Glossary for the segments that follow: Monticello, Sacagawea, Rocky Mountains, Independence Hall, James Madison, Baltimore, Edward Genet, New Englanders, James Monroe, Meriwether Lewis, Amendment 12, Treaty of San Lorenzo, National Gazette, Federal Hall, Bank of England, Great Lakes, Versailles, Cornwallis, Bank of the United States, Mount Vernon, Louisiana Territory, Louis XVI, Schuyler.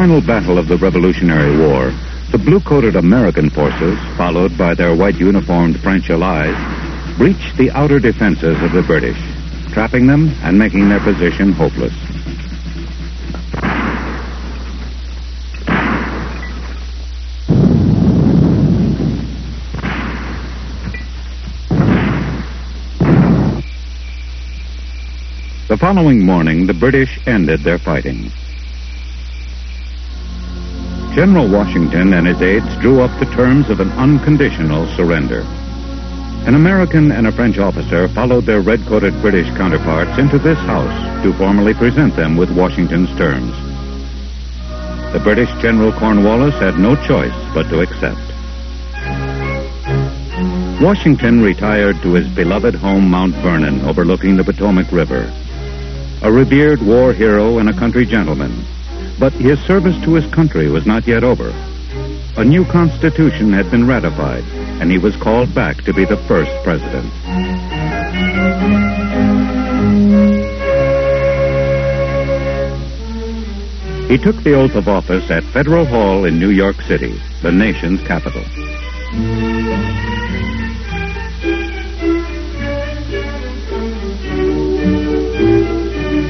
final battle of the Revolutionary War, the blue-coated American forces, followed by their white-uniformed French allies, breached the outer defenses of the British, trapping them and making their position hopeless. The following morning, the British ended their fighting. General Washington and his aides drew up the terms of an unconditional surrender. An American and a French officer followed their red-coated British counterparts into this house to formally present them with Washington's terms. The British General Cornwallis had no choice but to accept. Washington retired to his beloved home, Mount Vernon, overlooking the Potomac River. A revered war hero and a country gentleman, but his service to his country was not yet over. A new constitution had been ratified, and he was called back to be the first president. He took the oath of office at Federal Hall in New York City, the nation's capital.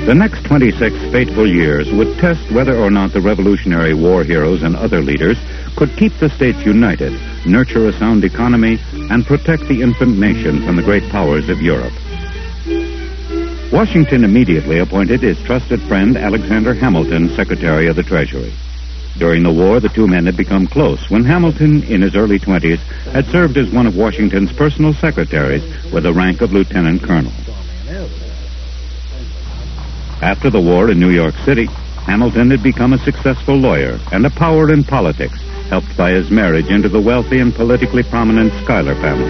The next 26 fateful years would test whether or not the Revolutionary War heroes and other leaders could keep the states united, nurture a sound economy, and protect the infant nation from the great powers of Europe. Washington immediately appointed his trusted friend Alexander Hamilton Secretary of the Treasury. During the war, the two men had become close when Hamilton, in his early 20s, had served as one of Washington's personal secretaries with the rank of lieutenant colonel. After the war in New York City, Hamilton had become a successful lawyer and a power in politics, helped by his marriage into the wealthy and politically prominent Schuyler family.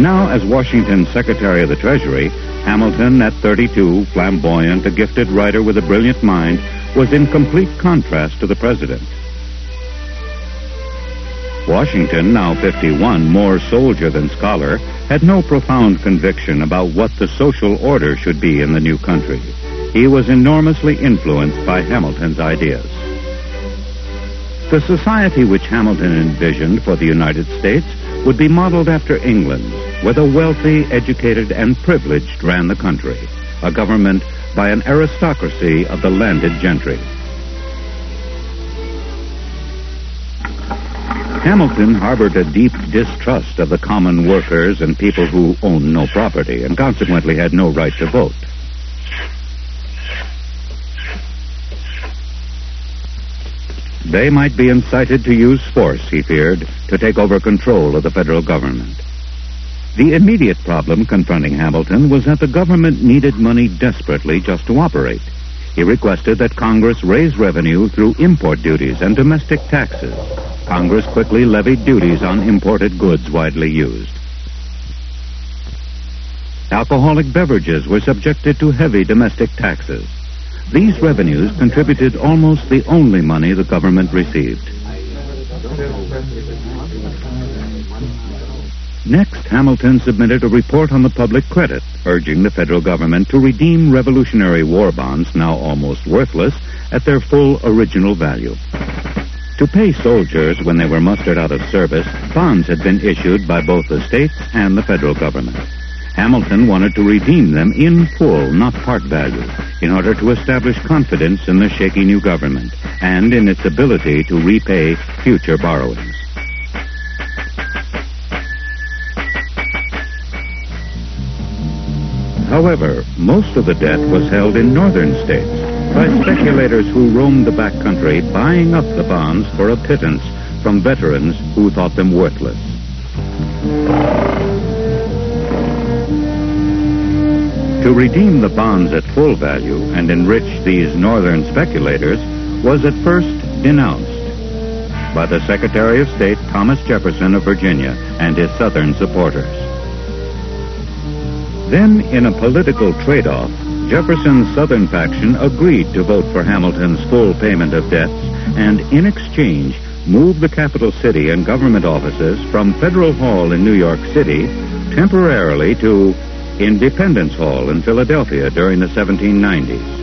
Now, as Washington's Secretary of the Treasury, Hamilton, at 32, flamboyant, a gifted writer with a brilliant mind, was in complete contrast to the president. Washington, now 51, more soldier than scholar, had no profound conviction about what the social order should be in the new country. He was enormously influenced by Hamilton's ideas. The society which Hamilton envisioned for the United States would be modeled after England's, where the wealthy, educated, and privileged ran the country, a government by an aristocracy of the landed gentry. Hamilton harbored a deep distrust of the common workers and people who owned no property and consequently had no right to vote. They might be incited to use force, he feared, to take over control of the federal government. The immediate problem confronting Hamilton was that the government needed money desperately just to operate. He requested that Congress raise revenue through import duties and domestic taxes. Congress quickly levied duties on imported goods widely used. Alcoholic beverages were subjected to heavy domestic taxes. These revenues contributed almost the only money the government received. Next, Hamilton submitted a report on the public credit, urging the federal government to redeem Revolutionary War bonds, now almost worthless, at their full original value. To pay soldiers when they were mustered out of service, bonds had been issued by both the states and the federal government. Hamilton wanted to redeem them in full, not part value, in order to establish confidence in the shaky new government and in its ability to repay future borrowings. However, most of the debt was held in northern states, by speculators who roamed the back country buying up the bonds for a pittance from veterans who thought them worthless. To redeem the bonds at full value and enrich these northern speculators was at first denounced by the Secretary of State Thomas Jefferson of Virginia and his southern supporters. Then, in a political trade-off, Jefferson's southern faction agreed to vote for Hamilton's full payment of debts and, in exchange, moved the capital city and government offices from Federal Hall in New York City temporarily to Independence Hall in Philadelphia during the 1790s.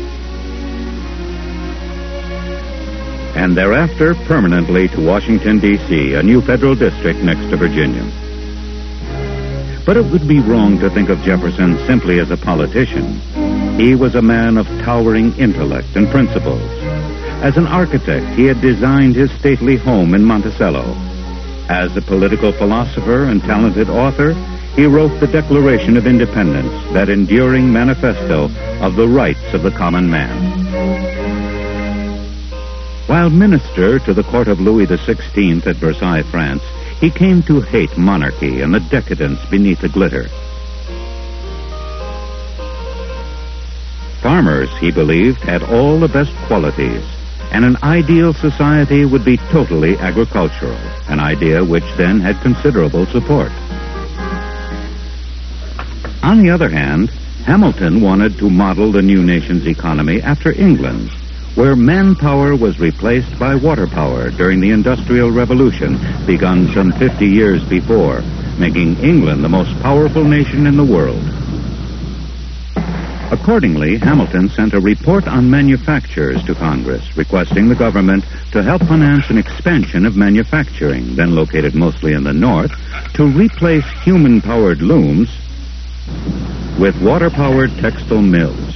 and thereafter permanently to Washington, D.C., a new federal district next to Virginia. But it would be wrong to think of Jefferson simply as a politician. He was a man of towering intellect and principles. As an architect, he had designed his stately home in Monticello. As a political philosopher and talented author, he wrote the Declaration of Independence, that enduring manifesto of the rights of the common man. While minister to the court of Louis XVI at Versailles, France, he came to hate monarchy and the decadence beneath the glitter. Farmers, he believed, had all the best qualities, and an ideal society would be totally agricultural, an idea which then had considerable support. On the other hand, Hamilton wanted to model the new nation's economy after England's, where manpower was replaced by water power during the Industrial Revolution, begun some 50 years before, making England the most powerful nation in the world. Accordingly, Hamilton sent a report on manufactures to Congress, requesting the government to help finance an expansion of manufacturing, then located mostly in the north, to replace human-powered looms with water-powered textile mills.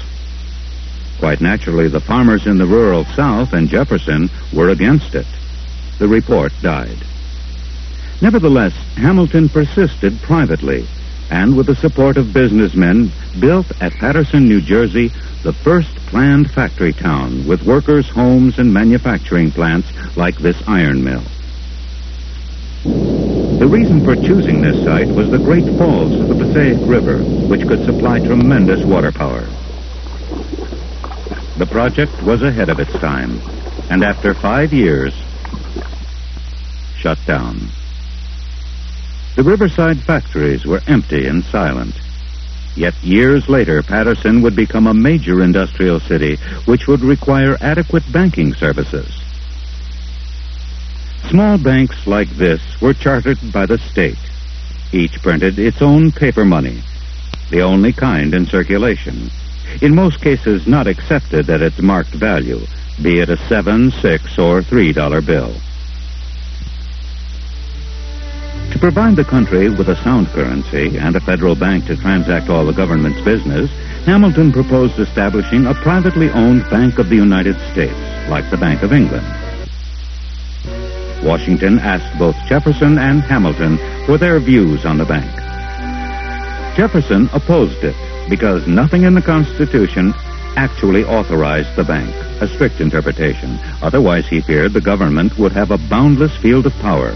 Quite naturally, the farmers in the rural South and Jefferson were against it. The report died. Nevertheless, Hamilton persisted privately, and with the support of businessmen, built at Paterson, New Jersey, the first planned factory town with workers' homes and manufacturing plants like this iron mill. The reason for choosing this site was the great falls of the Passaic River, which could supply tremendous water power. The project was ahead of its time, and after 5 years, shut down. The riverside factories were empty and silent. Yet years later, Paterson would become a major industrial city, which would require adequate banking services. Small banks like this were chartered by the state. Each printed its own paper money, the only kind in circulation. In most cases not accepted at its marked value, be it a $7, $6, or $3 bill. To provide the country with a sound currency and a federal bank to transact all the government's business, Hamilton proposed establishing a privately owned Bank of the United States, like the Bank of England. Washington asked both Jefferson and Hamilton for their views on the bank. Jefferson opposed it, because nothing in the Constitution actually authorized the bank, a strict interpretation. Otherwise, he feared the government would have a boundless field of power.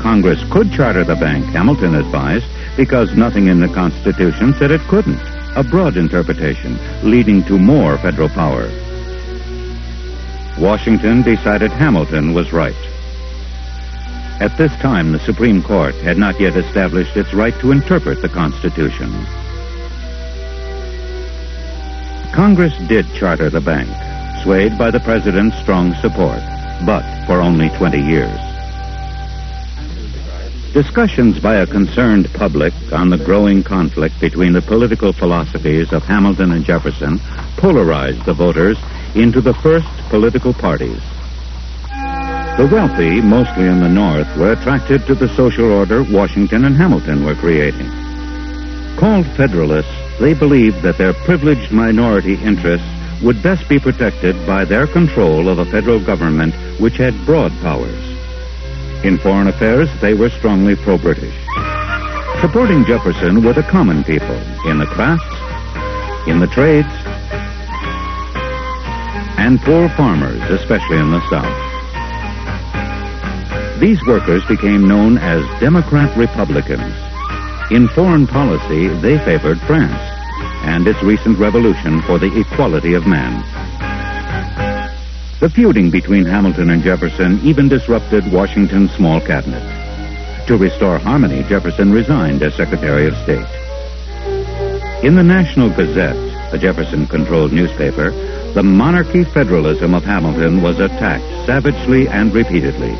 Congress could charter the bank, Hamilton advised, because nothing in the Constitution said it couldn't, a broad interpretation leading to more federal power. Washington decided Hamilton was right. At this time, the Supreme Court had not yet established its right to interpret the Constitution. Congress did charter the bank, swayed by the president's strong support, but for only 20 years. Discussions by a concerned public on the growing conflict between the political philosophies of Hamilton and Jefferson polarized the voters into the first political parties. The wealthy, mostly in the North, were attracted to the social order Washington and Hamilton were creating. Called Federalists, they believed that their privileged minority interests would best be protected by their control of a federal government which had broad powers. In foreign affairs, they were strongly pro-British, supporting Jefferson with the common people in the crafts, in the trades, and poor farmers, especially in the South. These workers became known as Democrat Republicans. In foreign policy, they favored France and its recent revolution for the equality of man. The feuding between Hamilton and Jefferson even disrupted Washington's small cabinet. To restore harmony, Jefferson resigned as Secretary of State. In the National Gazette, a Jefferson-controlled newspaper, the monarchy federalism of Hamilton was attacked savagely and repeatedly.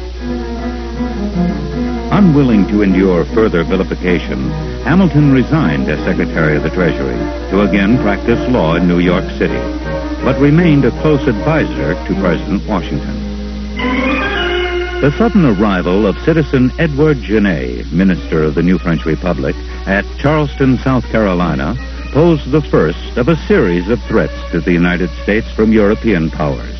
Unwilling to endure further vilification, Hamilton resigned as Secretary of the Treasury to again practice law in New York City, but remained a close advisor to President Washington. The sudden arrival of citizen Edward Genet, minister of the new French Republic, at Charleston, South Carolina, posed the first of a series of threats to the United States from European powers.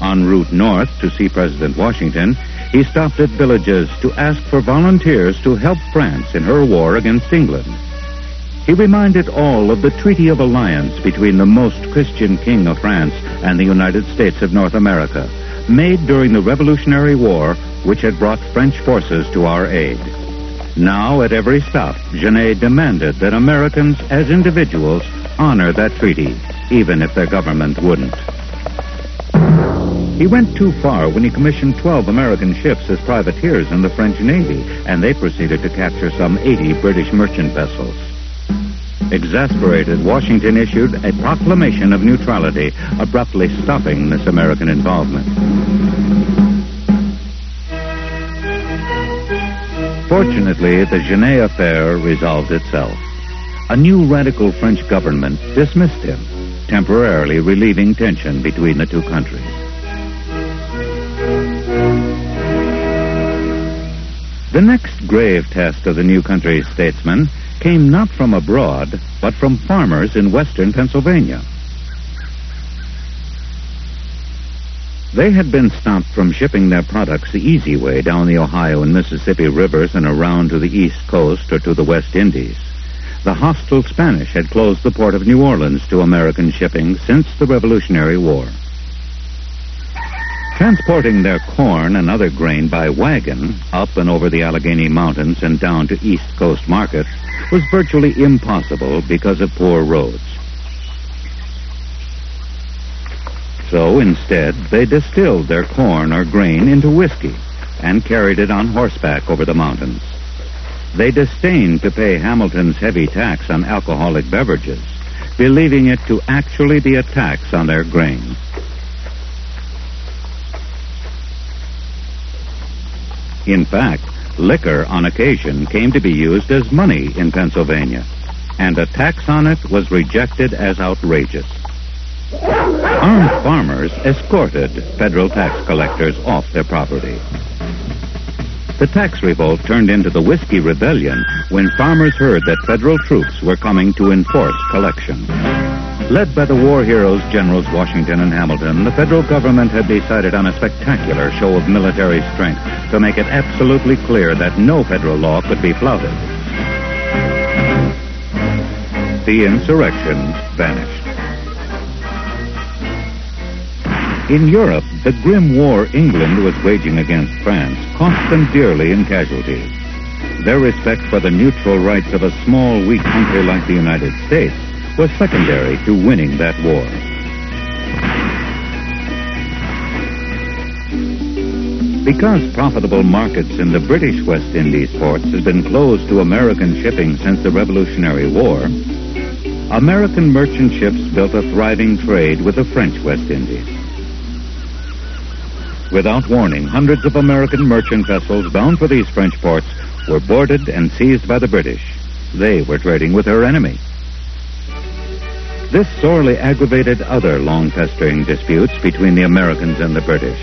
En route north to see President Washington, he stopped at villages to ask for volunteers to help France in her war against England. He reminded all of the Treaty of Alliance between the most Christian King of France and the United States of North America, made during the Revolutionary War, which had brought French forces to our aid. Now, at every stop, Genet demanded that Americans, as individuals, honor that treaty, even if their government wouldn't. He went too far when he commissioned 12 American ships as privateers in the French Navy, and they proceeded to capture some 80 British merchant vessels. Exasperated, Washington issued a proclamation of neutrality, abruptly stopping this American involvement. Fortunately, the Genet affair resolved itself. A new radical French government dismissed him, temporarily relieving tension between the two countries. The next grave test of the new country's statesmen came not from abroad, but from farmers in western Pennsylvania. They had been stopped from shipping their products the easy way down the Ohio and Mississippi rivers and around to the East Coast or to the West Indies. The hostile Spanish had closed the port of New Orleans to American shipping since the Revolutionary War. Transporting their corn and other grain by wagon up and over the Allegheny Mountains and down to East Coast markets was virtually impossible because of poor roads. So instead, they distilled their corn or grain into whiskey and carried it on horseback over the mountains. They disdained to pay Hamilton's heavy tax on alcoholic beverages, believing it to actually be a tax on their grain. In fact, liquor on occasion came to be used as money in Pennsylvania, and a tax on it was rejected as outrageous. Armed farmers escorted federal tax collectors off their property. The tax revolt turned into the Whiskey Rebellion when farmers heard that federal troops were coming to enforce collection. Led by the war heroes Generals Washington and Hamilton, the federal government had decided on a spectacular show of military strength to make it absolutely clear that no federal law could be flouted. The insurrection vanished. In Europe, the grim war England was waging against France cost them dearly in casualties. Their respect for the neutral rights of a small, weak country like the United States was secondary to winning that war. Because profitable markets in the British West Indies ports had been closed to American shipping since the Revolutionary War, American merchant ships built a thriving trade with the French West Indies. Without warning, hundreds of American merchant vessels bound for these French ports were boarded and seized by the British. They were trading with their enemy. This sorely aggravated other long-festering disputes between the Americans and the British.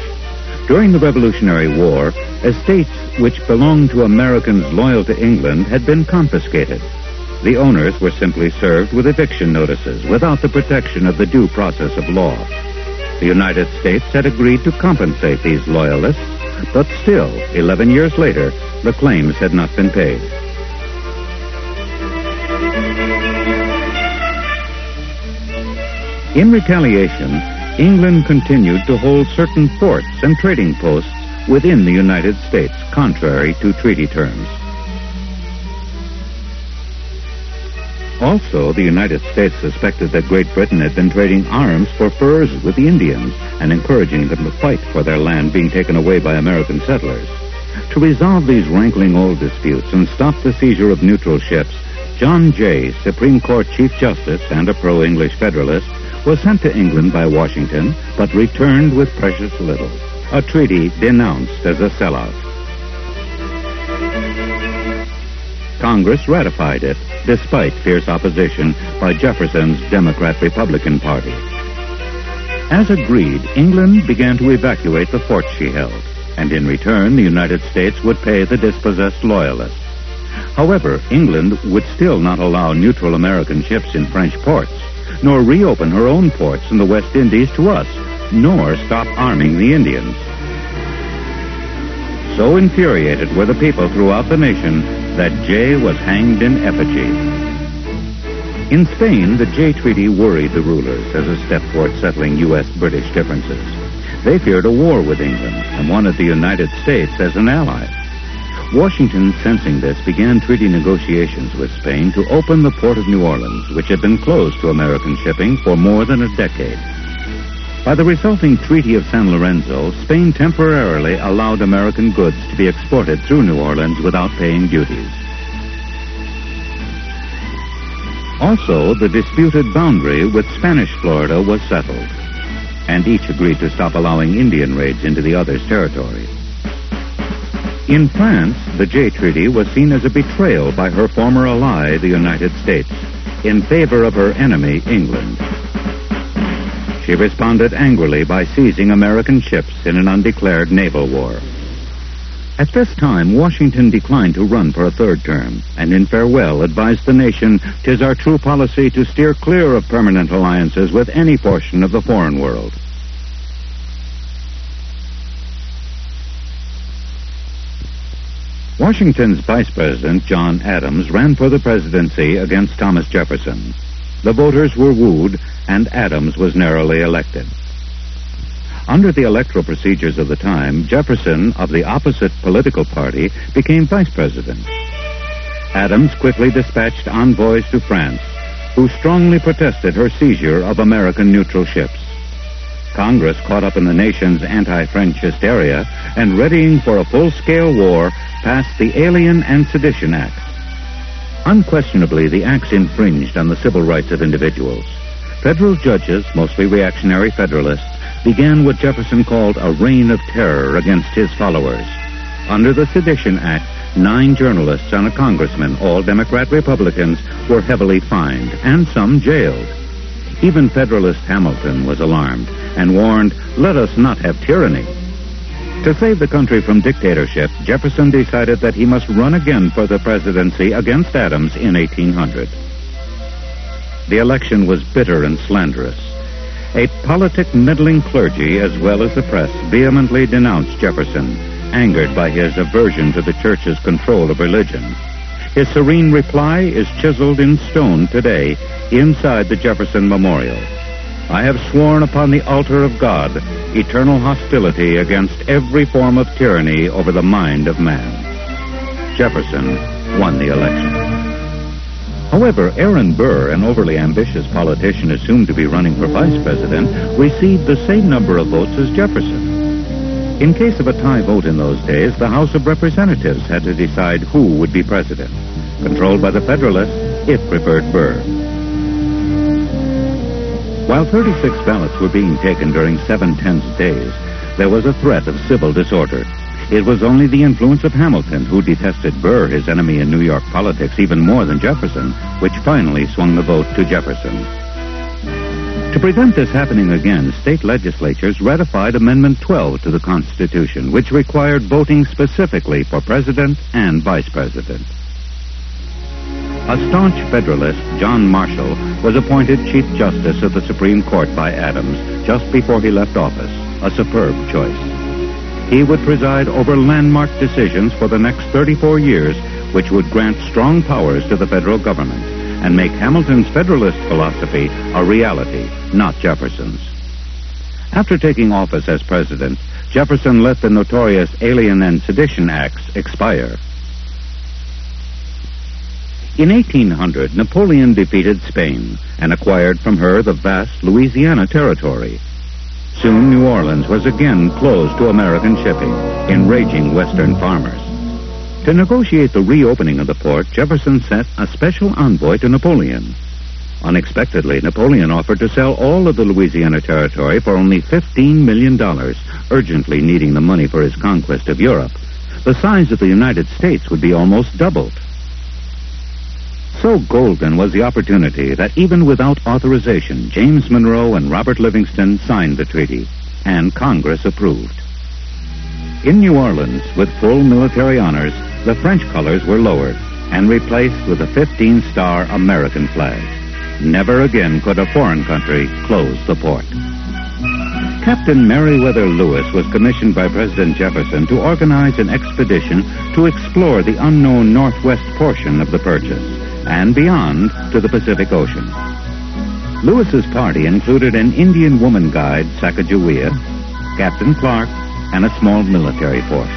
During the Revolutionary War, estates which belonged to Americans loyal to England had been confiscated. The owners were simply served with eviction notices without the protection of the due process of law. The United States had agreed to compensate these loyalists, but still, 11 years later, the claims had not been paid. In retaliation, England continued to hold certain ports and trading posts within the United States, contrary to treaty terms. Also, the United States suspected that Great Britain had been trading arms for furs with the Indians and encouraging them to fight for their land being taken away by American settlers. To resolve these rankling old disputes and stop the seizure of neutral ships, John Jay, Supreme Court Chief Justice and a pro-English Federalist, was sent to England by Washington, but returned with precious little. A treaty denounced as a sellout. Congress ratified it, despite fierce opposition by Jefferson's Democrat-Republican Party. As agreed, England began to evacuate the forts she held, and in return the United States would pay the dispossessed loyalists. However, England would still not allow neutral American ships in French ports, nor reopen her own ports in the West Indies to us, nor stop arming the Indians. So infuriated were the people throughout the nation that Jay was hanged in effigy. In Spain, the Jay Treaty worried the rulers as a step toward settling U.S.-British differences. They feared a war with England and wanted the United States as an ally. Washington, sensing this, began treaty negotiations with Spain to open the port of New Orleans, which had been closed to American shipping for more than a decade. By the resulting Treaty of San Lorenzo, Spain temporarily allowed American goods to be exported through New Orleans without paying duties. Also, the disputed boundary with Spanish Florida was settled, and each agreed to stop allowing Indian raids into the other's territory. In France, the Jay Treaty was seen as a betrayal by her former ally, the United States, in favor of her enemy, England. She responded angrily by seizing American ships in an undeclared naval war. At this time, Washington declined to run for a third term, and in farewell advised the nation, "'Tis our true policy to steer clear of permanent alliances with any portion of the foreign world." Washington's vice president, John Adams, ran for the presidency against Thomas Jefferson. The voters were wooed, and Adams was narrowly elected. Under the electoral procedures of the time, Jefferson, of the opposite political party, became vice president. Adams quickly dispatched envoys to France, who strongly protested her seizure of American neutral ships. Congress, caught up in the nation's anti-French hysteria and readying for a full-scale war, passed the Alien and Sedition Act. Unquestionably, the acts infringed on the civil rights of individuals. Federal judges, mostly reactionary Federalists, began what Jefferson called a reign of terror against his followers. Under the Sedition Act, 9 journalists and a congressman, all Democrat Republicans, were heavily fined and some jailed. Even Federalist Hamilton was alarmed and warned, "Let us not have tyranny." To save the country from dictatorship, Jefferson decided that he must run again for the presidency against Adams in 1800. The election was bitter and slanderous. A politic meddling clergy as well as the press vehemently denounced Jefferson, angered by his aversion to the church's control of religion. His serene reply is chiseled in stone today inside the Jefferson Memorial. "I have sworn upon the altar of God eternal hostility against every form of tyranny over the mind of man." Jefferson won the election. However, Aaron Burr, an overly ambitious politician assumed to be running for vice president, received the same number of votes as Jefferson. In case of a tie vote in those days, the House of Representatives had to decide who would be president. Controlled by the Federalists, it preferred Burr. While 36 ballots were being taken during 7/10 days, there was a threat of civil disorder. It was only the influence of Hamilton, who detested Burr, his enemy in New York politics, even more than Jefferson, which finally swung the vote to Jefferson. To prevent this happening again, state legislatures ratified Amendment 12 to the Constitution, which required voting specifically for president and vice president. A staunch Federalist, John Marshall, was appointed Chief Justice of the Supreme Court by Adams just before he left office, a superb choice. He would preside over landmark decisions for the next 34 years, which would grant strong powers to the federal government and make Hamilton's Federalist philosophy a reality, not Jefferson's. After taking office as president, Jefferson let the notorious Alien and Sedition Acts expire. In 1800, Napoleon defeated Spain and acquired from her the vast Louisiana Territory. Soon, New Orleans was again closed to American shipping, enraging Western farmers. To negotiate the reopening of the port, Jefferson sent a special envoy to Napoleon. Unexpectedly, Napoleon offered to sell all of the Louisiana Territory for only $15 million, urgently needing the money for his conquest of Europe. The size of the United States would be almost doubled. So golden was the opportunity that even without authorization, James Monroe and Robert Livingston signed the treaty, and Congress approved. In New Orleans, with full military honors, the French colors were lowered and replaced with a 15-star American flag. Never again could a foreign country close the port. Captain Meriwether Lewis was commissioned by President Jefferson to organize an expedition to explore the unknown northwest portion of the Purchase and beyond to the Pacific Ocean. Lewis's party included an Indian woman guide, Sacagawea, Captain Clark, and a small military force.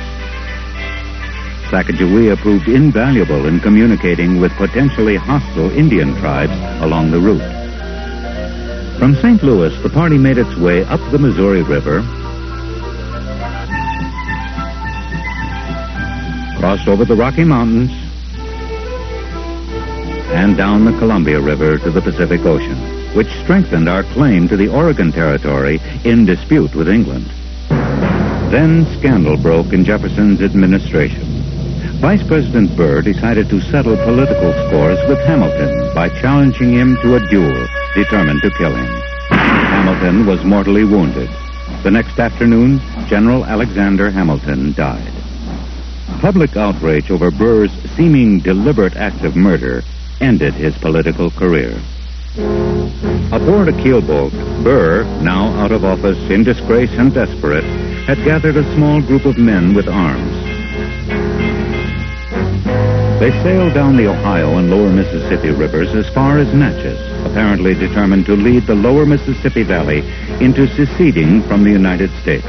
Sacagawea proved invaluable in communicating with potentially hostile Indian tribes along the route. From St. Louis, the party made its way up the Missouri River, crossed over the Rocky Mountains, and down the Columbia River to the Pacific Ocean, which strengthened our claim to the Oregon Territory in dispute with England. Then scandal broke in Jefferson's administration. Vice President Burr decided to settle political scores with Hamilton by challenging him to a duel, determined to kill him. Hamilton was mortally wounded. The next afternoon, General Alexander Hamilton died. Public outrage over Burr's seeming deliberate act of murder ended his political career. Aboard a keelboat, Burr, now out of office, in disgrace and desperate, had gathered a small group of men with arms. They sailed down the Ohio and lower Mississippi rivers as far as Natchez, apparently determined to lead the lower Mississippi Valley into seceding from the United States.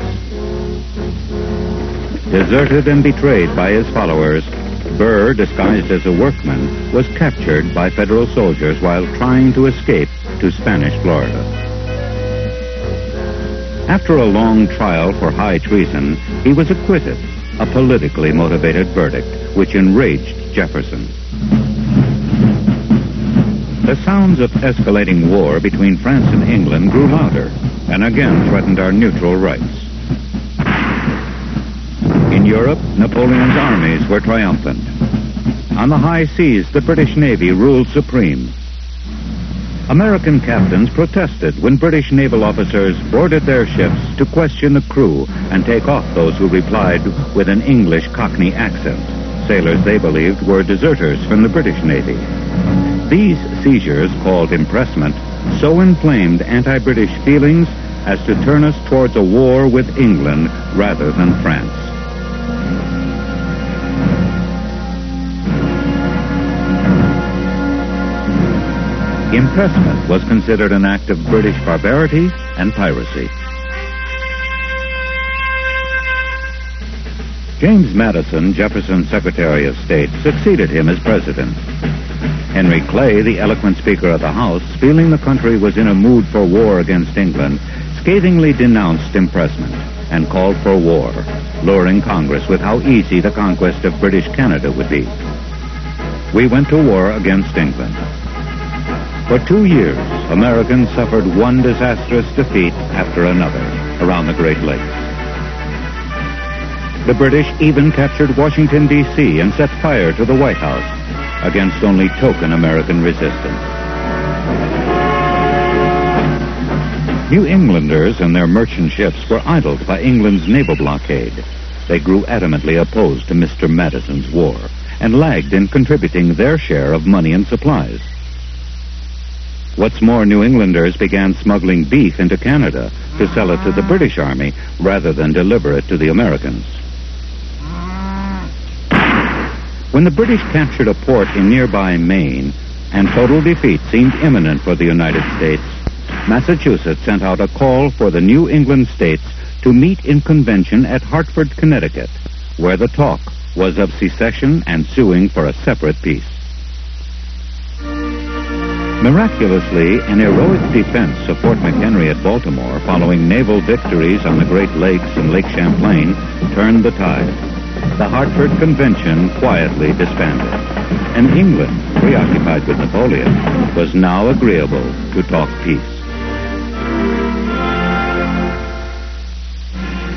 Deserted and betrayed by his followers, Burr, disguised as a workman, was captured by federal soldiers while trying to escape to Spanish Florida. After a long trial for high treason, he was acquitted, a politically motivated verdict which enraged Jefferson. The sounds of escalating war between France and England grew louder and again threatened our neutral rights. In Europe, Napoleon's armies were triumphant. On the high seas, the British Navy ruled supreme. American captains protested when British naval officers boarded their ships to question the crew and take off those who replied with an English Cockney accent. Sailors they believed were deserters from the British Navy. These seizures, called impressment, so inflamed anti-British feelings as to turn us towards a war with England rather than France. Impressment was considered an act of British barbarity and piracy. James Madison, Jefferson's Secretary of State, succeeded him as president. Henry Clay, the eloquent Speaker of the House, feeling the country was in a mood for war against England, scathingly denounced impressment and called for war, luring Congress with how easy the conquest of British Canada would be. We went to war against England. For 2 years, Americans suffered one disastrous defeat after another around the Great Lakes. The British even captured Washington, D.C. and set fire to the White House against only token American resistance. New Englanders and their merchant ships were idled by England's naval blockade. They grew adamantly opposed to Mr. Madison's war and lagged in contributing their share of money and supplies. What's more, New Englanders began smuggling beef into Canada to sell it to the British Army rather than deliver it to the Americans. When the British captured a port in nearby Maine and total defeat seemed imminent for the United States, Massachusetts sent out a call for the New England states to meet in convention at Hartford, Connecticut, where the talk was of secession and suing for a separate peace. Miraculously, an heroic defense of Fort McHenry at Baltimore following naval victories on the Great Lakes and Lake Champlain turned the tide. The Hartford Convention quietly disbanded, and England, preoccupied with Napoleon, was now agreeable to talk peace.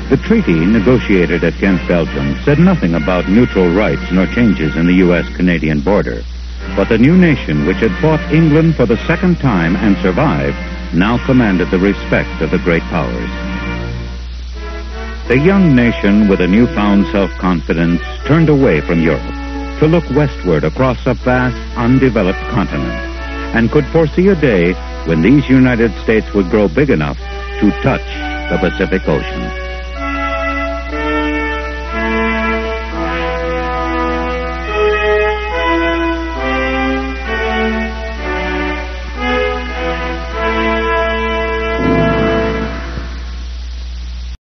The treaty negotiated at Ghent, Belgium, said nothing about neutral rights nor changes in the U.S.-Canadian border. But the new nation, which had fought England for the second time and survived, now commanded the respect of the great powers. The young nation, with a newfound self-confidence, turned away from Europe to look westward across a vast, undeveloped continent, and could foresee a day when these United States would grow big enough to touch the Pacific Ocean.